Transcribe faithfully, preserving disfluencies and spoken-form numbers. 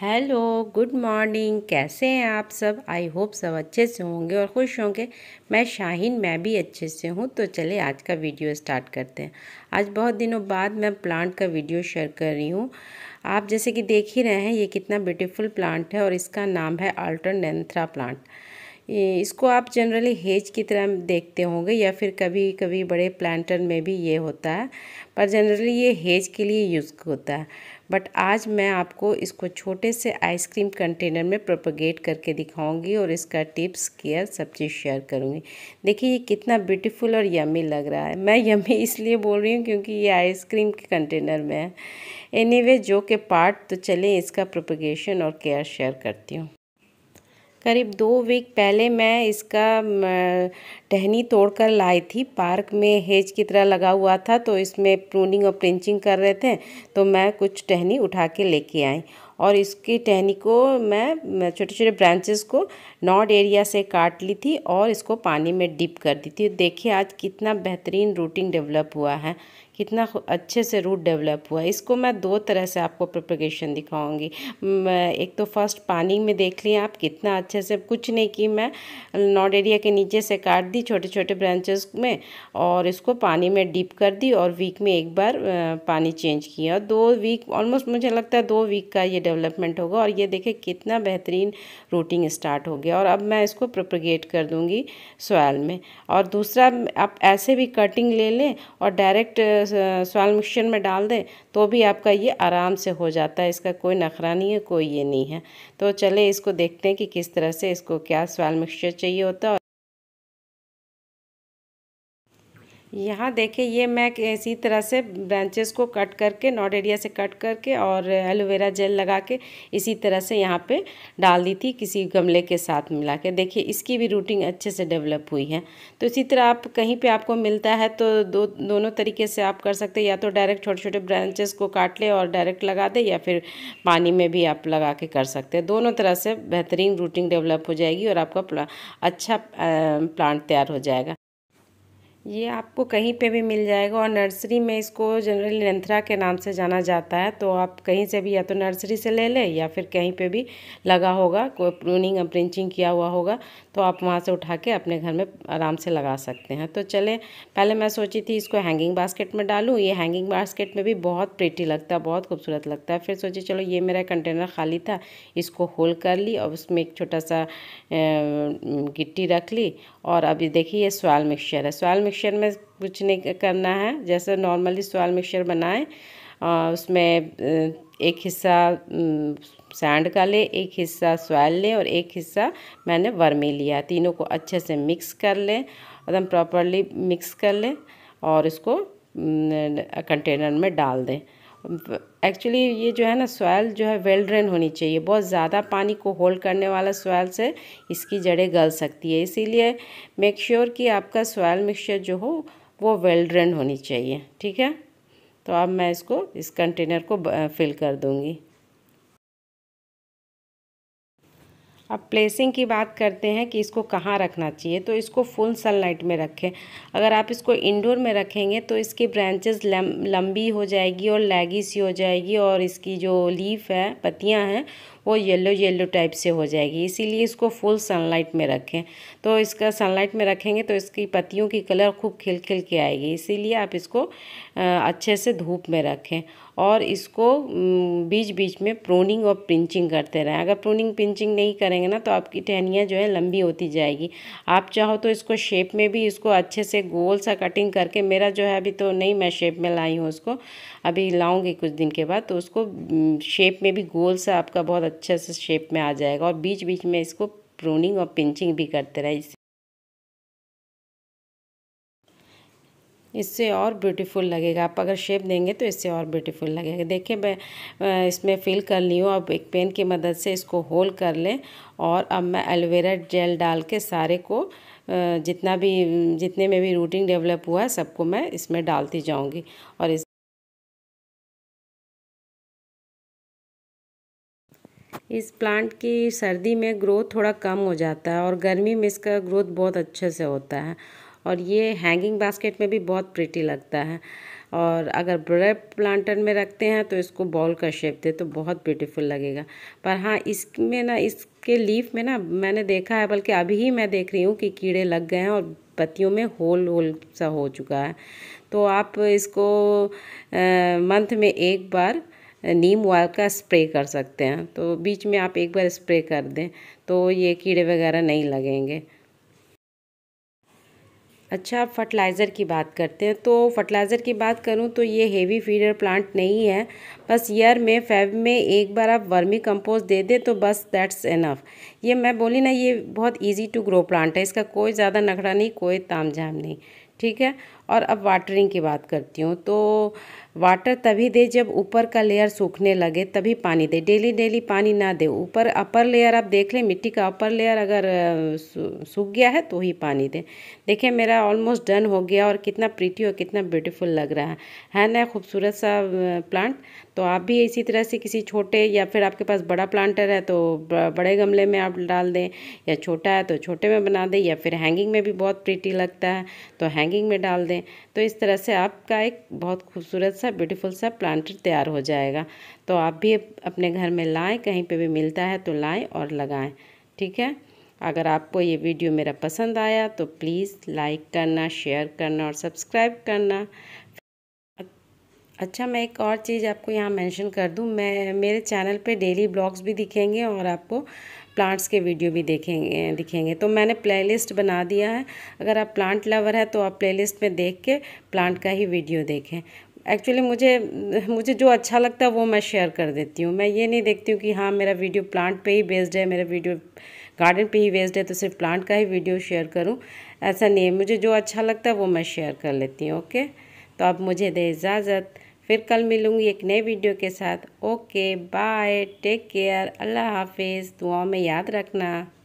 Hello good morning, कैसे हैं आप सब। आई होप सब अच्छे से होंगे और खुश होंगे। मैं शाहीन, मैं भी अच्छे से हूं। तो चले आज का वीडियो स्टार्ट करते हैं। आज बहुत दिनों बाद मैं प्लांट का वीडियो शेयर कर रही हूं। आप जैसे कि देख ही रहे हैं ये कितना ब्यूटीफुल प्लांट है और इसका नाम है अल्टरनेंथ्रा प्लांट। इसको आप जनरली हेज की तरह देखते होंगे या फिर कभी कभी बड़े प्लांटर में भी ये होता है, पर जनरली ये हेज के लिए यूज़ होता है। बट आज मैं आपको इसको छोटे से आइसक्रीम कंटेनर में प्रोपोगेट करके दिखाऊंगी और इसका टिप्स केयर सब चीज़ शेयर करूंगी। देखिए ये कितना ब्यूटीफुल और यमी लग रहा है। मैं यमी इसलिए बोल रही हूँ क्योंकि ये आइसक्रीम के कंटेनर में है। एनीवे जो के पार्ट, तो चलें इसका प्रोपोगेशन और केयर शेयर करती हूँ। करीब दो वीक पहले मैं इसका टहनी तोड़कर लाई थी। पार्क में हेज की तरह लगा हुआ था तो इसमें प्रूनिंग और प्रिंचिंग कर रहे थे, तो मैं कुछ टहनी उठा के लेके आई और इसकी टहनी को मैं छोटे छोटे ब्रांचेस को नॉड एरिया से काट ली थी और इसको पानी में डिप कर दी थी। देखिए आज कितना बेहतरीन रूटिंग डेवलप हुआ है, कितना अच्छे से रूट डेवलप हुआ है। इसको मैं दो तरह से आपको प्रोपोगेशन दिखाऊंगी। एक तो फर्स्ट पानी में देख लिए आप कितना अच्छे से, कुछ नहीं की मैं नॉड एरिया के नीचे से काट दी छोटे छोटे ब्रांचेस में और इसको पानी में डिप कर दी और वीक में एक बार पानी चेंज किया। दो वीक ऑलमोस्ट मुझे लगता है दो वीक का ये डेवलपमेंट होगा और ये देखें कितना बेहतरीन रूटिंग स्टार्ट हो गया। और अब मैं इसको प्रोपोगेट कर दूंगी सॉइल में। और दूसरा, आप ऐसे भी कटिंग ले लें और डायरेक्ट सॉइल मिक्सचर में डाल दें तो भी आपका ये आराम से हो जाता है। इसका कोई नखरा नहीं है, कोई ये नहीं है। तो चले इसको देखते हैं कि किस तरह से इसको क्या सॉइल मिक्सचर चाहिए होता है। यहाँ देखे ये मैं इसी तरह से ब्रांचेस को कट करके नॉड एरिया से कट करके और एलोवेरा जेल लगा के इसी तरह से यहाँ पे डाल दी थी किसी गमले के साथ मिला के। देखिए इसकी भी रूटिंग अच्छे से डेवलप हुई है। तो इसी तरह आप कहीं पे आपको मिलता है तो दो दोनों तरीके से आप कर सकते हैं। या तो डायरेक्ट छोटे छोटे ब्रांचेस को काट ले और डायरेक्ट लगा दे या फिर पानी में भी आप लगा के कर सकते हैं। दोनों तरह से बेहतरीन रूटिंग डेवलप हो जाएगी और आपका प्ला, अच्छा प्लांट तैयार हो जाएगा। ये आपको कहीं पे भी मिल जाएगा और नर्सरी में इसको जनरली लेंथरा के नाम से जाना जाता है। तो आप कहीं से भी या तो नर्सरी से ले लें या फिर कहीं पे भी लगा होगा, कोई प्रूनिंग प्रिंचिंग किया हुआ होगा तो आप वहाँ से उठा के अपने घर में आराम से लगा सकते हैं। तो चले पहले मैं सोची थी इसको हैंगिंग बास्केट में डालूँ। ये हैंगिंग बास्केट में भी बहुत प्रीटी लगता है, बहुत खूबसूरत लगता है। फिर सोची चलो ये मेरा कंटेनर खाली था, इसको होल कर ली और उसमें एक छोटा सा गिट्टी रख ली। और अभी देखिए ये सॉइल मिक्सचर है। सॉइल मिक्सचर में कुछ नहीं करना है, जैसे नॉर्मली सॉइल मिक्सचर बनाएं। उसमें एक हिस्सा सैंड का ले, एक हिस्सा सॉइल लें और एक हिस्सा मैंने वर्मी लिया। तीनों को अच्छे से मिक्स कर लें, एकदम प्रॉपरली मिक्स कर लें और इसको कंटेनर में डाल दें। एक्चुअली ये जो है ना सॉइल जो है वेल ड्रेन होनी चाहिए। बहुत ज़्यादा पानी को होल्ड करने वाला सॉइल से इसकी जड़ें गल सकती है, इसीलिए मेक श्योर कि आपका सॉइल मिक्सचर जो हो वो वेल ड्रेन होनी चाहिए। ठीक है, तो अब मैं इसको इस कंटेनर को फिल कर दूंगी। अब प्लेसिंग की बात करते हैं कि इसको कहाँ रखना चाहिए। तो इसको फुल सनलाइट में रखें। अगर आप इसको इंडोर में रखेंगे तो इसकी ब्रांचेस लंबी हो जाएगी और लैगी सी हो जाएगी और इसकी जो लीफ है, पत्तियां हैं, वो येलो येलो टाइप से हो जाएगी। इसीलिए इसको फुल सनलाइट में रखें। तो इसका सनलाइट में रखेंगे तो इसकी पत्तियों की कलर खूब खिल खिल के आएगी। इसीलिए आप इसको अच्छे से धूप में रखें और इसको बीच बीच में प्रूनिंग और पिंचिंग करते रहें। अगर प्रूनिंग पिंचिंग नहीं करेंगे ना तो आपकी टहनियाँ जो है लंबी होती जाएगी। आप चाहो तो इसको शेप में भी इसको अच्छे से गोल सा कटिंग करके, मेरा जो है अभी तो नहीं मैं शेप में लाई हूँ उसको, अभी लाऊँगी कुछ दिन के बाद, तो उसको शेप में भी गोल सा आपका बहुत अच्छे से शेप में आ जाएगा। और बीच बीच में इसको प्रूनिंग और पिंचिंग भी करते रहें, इससे और ब्यूटीफुल लगेगा। आप अगर शेप देंगे तो इससे और ब्यूटीफुल लगेगा। देखिए मैं इसमें फिल कर ली हूँ। अब एक पेन की मदद से इसको होल कर लें और अब मैं एलोवेरा जेल डाल के सारे को जितना भी जितने में भी रूटिंग डेवलप हुआ है सबको मैं इसमें डालती जाऊँगी। और इस इस प्लांट की सर्दी में ग्रोथ थोड़ा कम हो जाता है और गर्मी में इसका ग्रोथ बहुत अच्छे से होता है। और ये हैंगिंग बास्केट में भी बहुत प्रिटी लगता है। और अगर बड़े प्लांटर में रखते हैं तो इसको बॉल का शेप दे तो बहुत ब्यूटीफुल लगेगा। पर हाँ, इसमें ना इसके लीफ में ना मैंने देखा है, बल्कि अभी ही मैं देख रही हूँ कि कीड़े लग गए हैं और पत्तियों में होल होल सा हो चुका है। तो आप इसको आ, मंथ में एक बार नीम ऑयल का स्प्रे कर सकते हैं, तो बीच में आप एक बार स्प्रे कर दें तो ये कीड़े वगैरह नहीं लगेंगे। अच्छा, आप फर्टिलाइज़र की बात करते हैं तो फर्टिलाइज़र की बात करूं तो ये हेवी फीडर प्लांट नहीं है, बस ईयर में फेब में एक बार आप वर्मी कंपोस्ट दे दें तो बस दैट्स इनफ। ये मैं बोली ना, ये बहुत इजी टू ग्रो प्लांट है, इसका कोई ज़्यादा नखड़ा नहीं, कोई ताम झाम नहीं, ठीक है। और अब वाटरिंग की बात करती हूँ तो वाटर तभी दे जब ऊपर का लेयर सूखने लगे, तभी पानी दे। डेली डेली पानी ना दे। ऊपर अपर लेयर आप देख लें, मिट्टी का अपर लेयर अगर सूख गया है तो ही पानी दे। देखिए मेरा ऑलमोस्ट डन हो गया और कितना प्रीटी और कितना ब्यूटीफुल लग रहा है है ना, खूबसूरत सा प्लांट। तो आप भी इसी तरह से किसी छोटे, या फिर आपके पास बड़ा प्लांटर है तो बड़े गमले में आप डाल दें, या छोटा है तो छोटे में बना दें, या फिर हैंगिंग में भी बहुत प्रीटी लगता है तो हैंगिंग में डाल दें। तो इस तरह से आपका एक बहुत खूबसूरत सा ब्यूटीफुल सा प्लांटर तैयार हो जाएगा। तो आप भी अपने घर में लाएं, कहीं पे भी मिलता है तो लाएं और लगाएं, ठीक है। अगर आपको ये वीडियो मेरा पसंद आया तो प्लीज़ लाइक करना, शेयर करना और सब्सक्राइब करना। अच्छा, मैं एक और चीज़ आपको यहाँ मेंशन कर दूँ, मैं मेरे चैनल पे डेली ब्लॉग्स भी दिखेंगे और आपको प्लांट्स के वीडियो भी देखेंगे दिखेंगे तो मैंने प्लेलिस्ट बना दिया है। अगर आप प्लांट लवर है तो आप प्लेलिस्ट में देख के प्लांट का ही वीडियो देखें। एक्चुअली मुझे मुझे जो अच्छा लगता है वो मैं शेयर कर देती हूँ। मैं ये नहीं देखती हूँ कि हाँ मेरा वीडियो प्लांट पे ही बेस्ड है, मेरा वीडियो गार्डन पे ही बेस्ड है तो सिर्फ प्लांट का ही वीडियो शेयर करूँ, ऐसा नहीं है। मुझे जो अच्छा लगता है वो मैं शेयर कर लेती हूँ। ओके, तो आप मुझे दे इजाज़त, फिर कल मिलूँगी एक नए वीडियो के साथ। ओके, बाय, टेक केयर, अल्लाह हाफिज़, दुआ में याद रखना।